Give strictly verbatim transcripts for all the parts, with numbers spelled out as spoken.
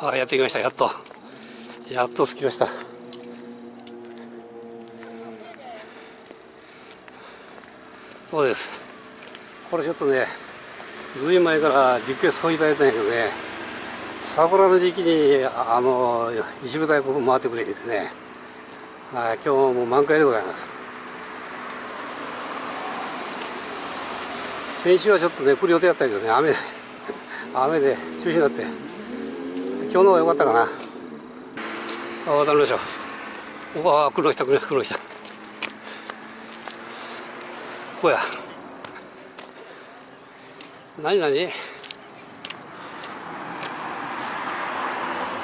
ああ、やってきました。やっとやっと着きました。そうです、これちょっとね、ずいぶん前からリクエストをいただいたんやけどね、桜の時期にあの一部隊ここ回ってくれてですね、はい、今日も満開でございます。先週はちょっとね来る予定だったけどね、雨で雨で中止になって、今日の方が良かったかな。ああ、渡りましょう。おわ、苦労した苦労した苦労した。こうや。何何？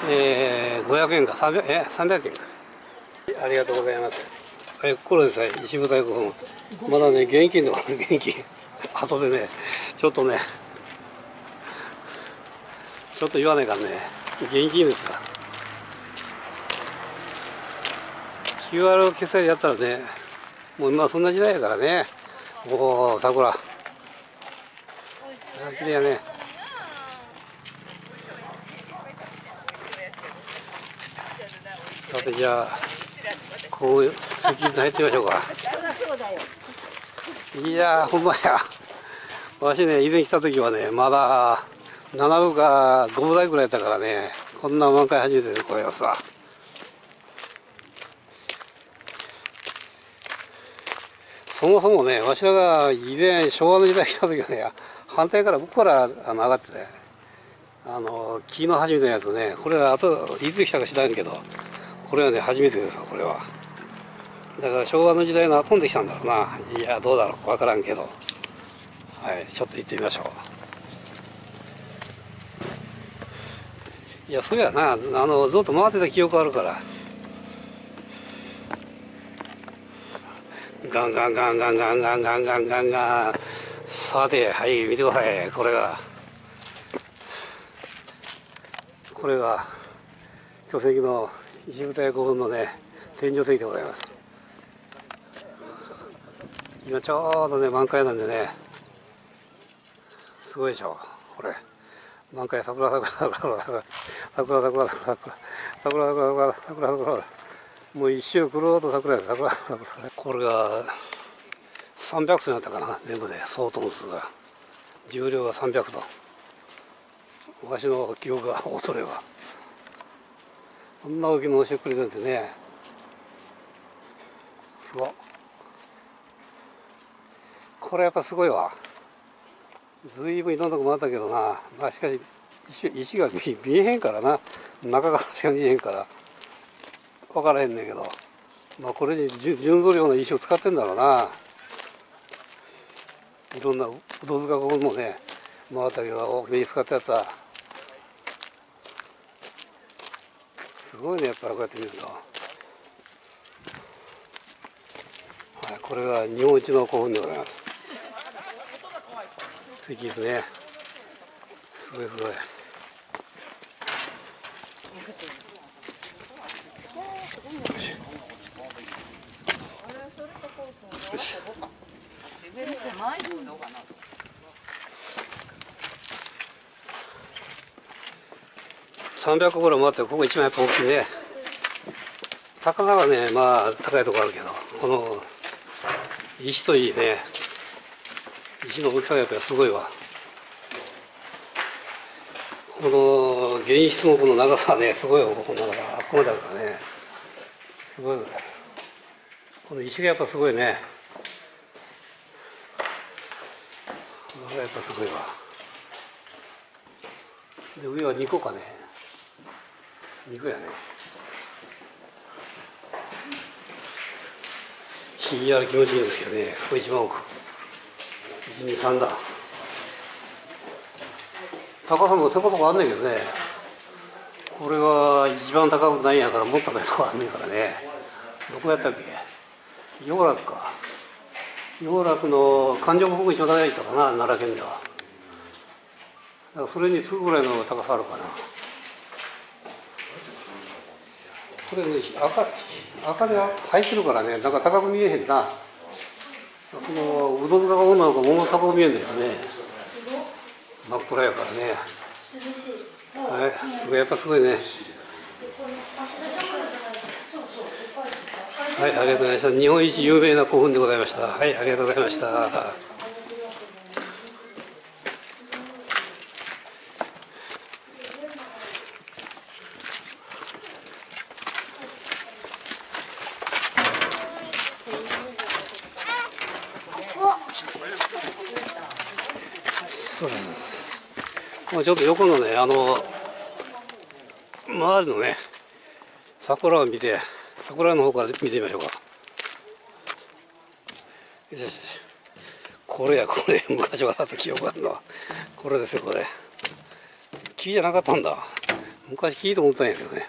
えー、ごひゃくえんかさんびゃくえん、えさんびゃくえんか。ありがとうございます。え、これですね、石舞台古墳。まだね、現金の現金。後でね、ちょっとね、ちょっと言わないからね、現金ですか。キューアール 決済でやったらね、もう今そんな時代やからね。おお、桜。綺麗やね。さて、じゃあこう石仏入ってみましょうか。いやー、ほんまや。わしね、以前来た時はね、まだななぶかごぶ台ぐらいやったからね、こんな満開初めてです。これはさ、そもそもね、わしらが以前昭和の時代来た時はね、反対から僕からあの上がってて、あの木の初めてのやつね、これはあといつ来たか知らんけど、これはね初めてですわ。これはだから昭和の時代の飛んできたんだろうな。いや、どうだろう、分からんけど、はい、ちょっと行ってみましょう。いや、そうやな、あのずっと回ってた記憶あるから、ガンガンガンガンガンガンガンガンガンガン。さて、はい、見てください。これが、これが巨石の石舞台古墳のね、天井石でございます。今ちょうどね、満開なんでね、すごいでしょ、これ。満開、桜桜桜桜桜桜桜桜桜桜桜桜、もう一周くろうと桜や桜桜桜。これがさんびゃくトンだったかな、全部で総トン数が、重量がさんびゃくトン。わしの記憶が恐れば、こんな大きいものしてくれたんでね、すごっ。これやっぱすごいわ。ずいぶんいろんなとこ回ったけどな、まあしかし 石, 石が 見, 見えへんからな、中からしか見えへんから分からへんねんけど、まあこれに純度量の石を使ってんだろうな。いろんな音塚ここもね回ったけど、大きな使ったやつはすごいね、やっぱりこうやって見ると。はい、これが日本一の古墳でございます。石ですね、すごいすごい。さんびゃっこぐらい回って、ここ一枚大きいね。高さはね、まあ高いところあるけど、この石といいね、石の大きさがやっぱりすごいわ。この原石のこの長さはね、すごいよ、この長さ、あそこまであるからね、すごいぐらい。この石がやっぱすごいね、これがやっぱすごいわ。で、上はにこかね、にこやね。ひんやり気持ちいいんですけどね、ここ一番奥、いちにさんだ。高さもそこそこあんねんけどね、これは一番高くないんやから、もっと高いとこあんねんからね。どこやったっけ、洋楽か、洋楽の環状も僕一番高いとかな、奈良県では。だからそれに次ぐらいの高さあるかな。これね、赤赤で入ってるからね、なんか高く見えへんな。このうど塚が女の子ももの高く見えんだよね。真っ暗やからね。涼しい。はい、すごい、やっぱすごいね。はい、ありがとうございました。日本一有名な古墳でございました。はい、ありがとうございました。ちょっと横のね、あの周りのね桜を見て、桜の方から見てみましょうか。よしよし、これやこれ、昔はあった記憶あるのはこれですよ。これ木じゃなかったんだ、昔木と思ったんやけどね。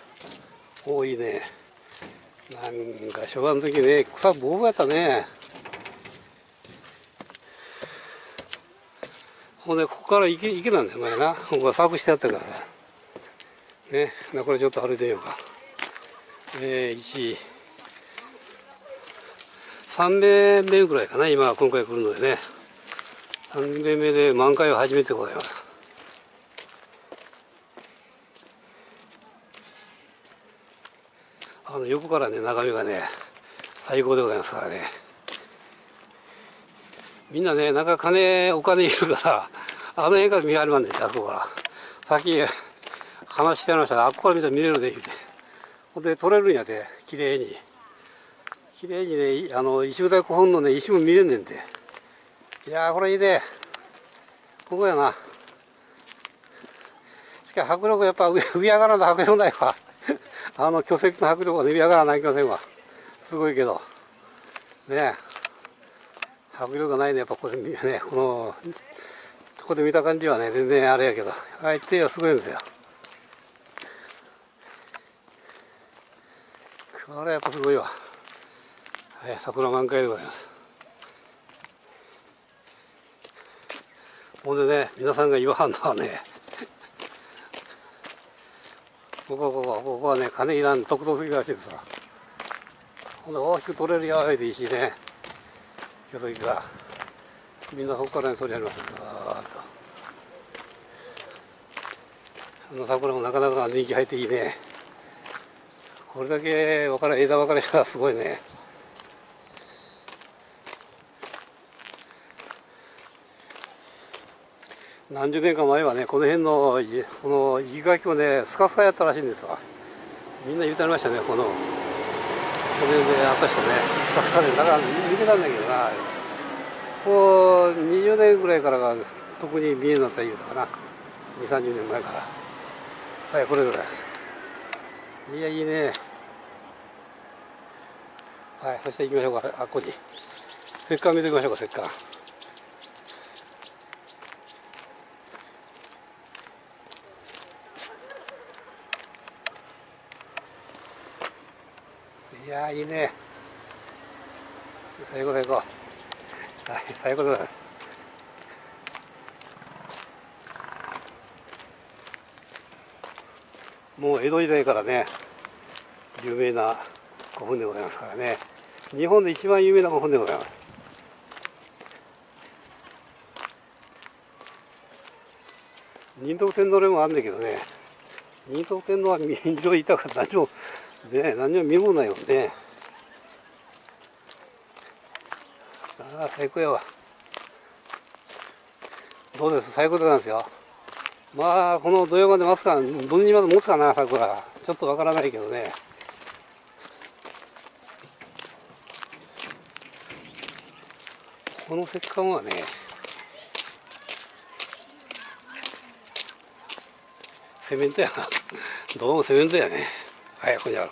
多いね、なんか昭和の時ね、草ぼうぼうやったね。ここね、ここから池、池なんだよ、前な。ここは柵してあったからね。ね、これちょっと歩いてみようか。えー、いち、さんべいめぐらいかな、今、今回来るのでね。さんべいめで満開は初めてございます。あの、横からね、眺めがね、最高でございますからね。みんなね、なんか金、お金いるから、あの辺から見られまんねん、あそこから。さっき話してありましたが、あっこから見たら見れるで、言うて。ほんで、取れるんやで、きれいに。きれいにね、あの、石舞台古墳のね、石も見れんねんて。いやー、これいいね。ここやな。しかし、迫力やっぱ上、上上がらない迫力ないわ。あの、巨石の迫力はね、上上がらないけどね、今。すごいけど。ねえ。迫力がないね、やっぱこれね、このここで見た感じはね、全然あれやけど、相手はすごいんですよ。これはやっぱすごいわ。はい、桜満開でございます。ほんでね、皆さんが言わはんのはね、ここここここはね、金いらん特等席らしいですわ。ほんで大きく取れるやわいで石ね、巨石がみんなそこから、ね、取り上げます。あの桜もなかなか人気入っていいね。これだけ分から枝分かれしたらすごいね。何十年か前はね、この辺のこの石垣をね、スカスカやったらしいんですわ。みんな言うてありましたね、この。これであった人ね、スカスカで、だから抜けたんだけどな、こうにじゅうねんぐらいからが特に見えになった言うたかな、に、さんじゅうねんまえから。はい、これぐらいです。いや、いいね。はい、そして行きましょうか、あっこに。石棺見てみましょうか、石棺。いやー、いいね。最高最高。はい、最高でございます。もう江戸時代からね、有名な古墳でございますからね。日本で一番有名な古墳でございます。仁徳天皇陵もあるんだけどね、仁徳天皇は民情いたから何も。ね、何も見もないもんね。ああ、最高やわ。どうです、最高でございますよ。まあ、この土曜まで待つか、土日まで持つかな、桜。ちょっとわからないけどね。この石棺はね、セメントやな。どうもセメントやね。はい、これやろ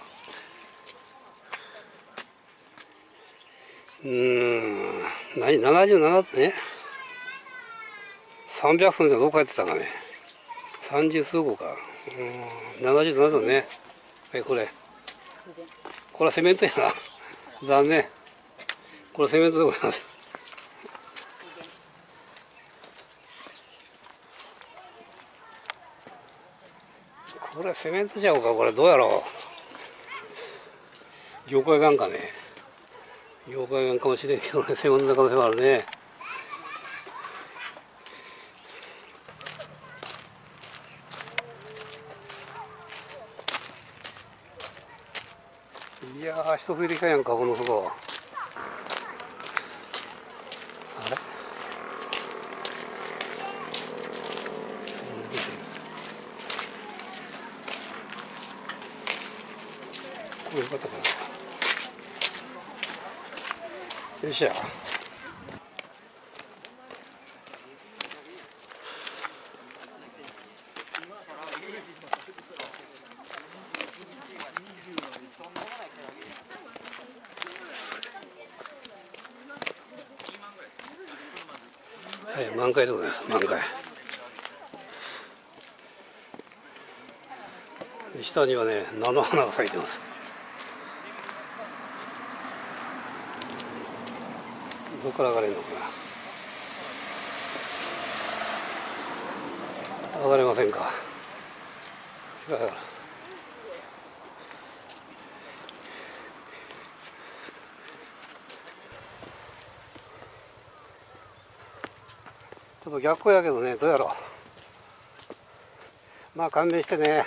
う。うーん、何、ななじゅうななってね、さんびゃくそんじゃどう書いてたかね、さんじゅうすうごうか、うん、ななじゅうななだね。はい、これこれはセメントやな、残念。これセメントでございます。これセメントじゃおうか、これどうやろう、業界眼かね、業界眼かもしれんけどね、セメントの可能性もあるね。いやー、一冬でかいやんか、このそば。あれ、これよかったかな。よっしゃ。はい、満開でございます。満開。下にはね、菜の花が咲いてます。どこから上がれるのかな。上がれませんか。違うから。ちょっと逆光やけどね、どうやろう。まあ勘弁してね。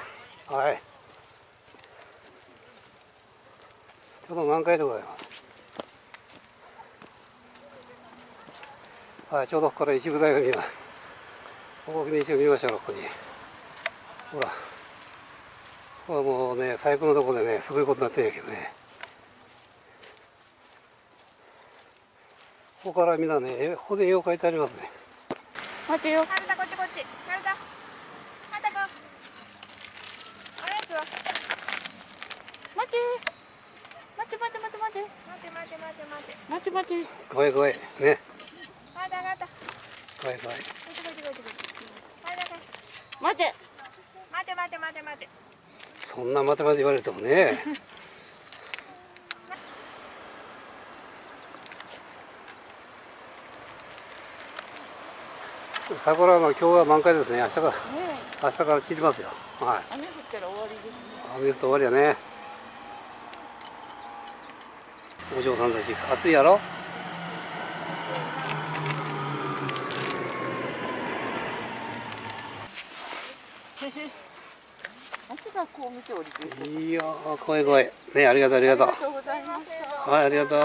はい。ちょうど満開でございます。はい、ちょうどここから一部台が見えます。大きな石を見ましたよ、ここに。ほら。これはもうね、最高のとこでね、すごいことになってるんやけどね。ここからみんなね、ここで絵を描いてありますね。待てよ。はるた、こっちこっち。はるた。はるたくん。おやつは。待て。待て待て待て待て。待て待て待て待て。待て待て。ごめんごめん。ね。待て待て待て待て待て、そんな待て待て言われてもね。桜は今日は満開ですね。明日から、明日から散りますよ。はい、雨降ったら終わりですね。雨降ったら終わりやね。お嬢さんたち暑いやろ。いいよ、怖い怖い。ね、ありがとう、ありがとう。はい、ありがとう。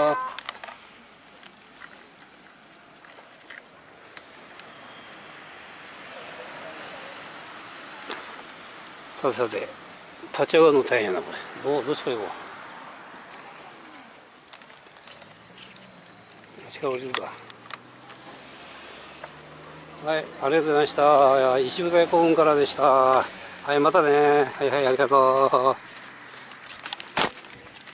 さてさて、立ち上がるの大変やな、これ。どう、どっちから行こう。どっちから降りるか。はい、ありがとうございました。石舞台古墳からでした。はい、またね。はいはい、ありがとう。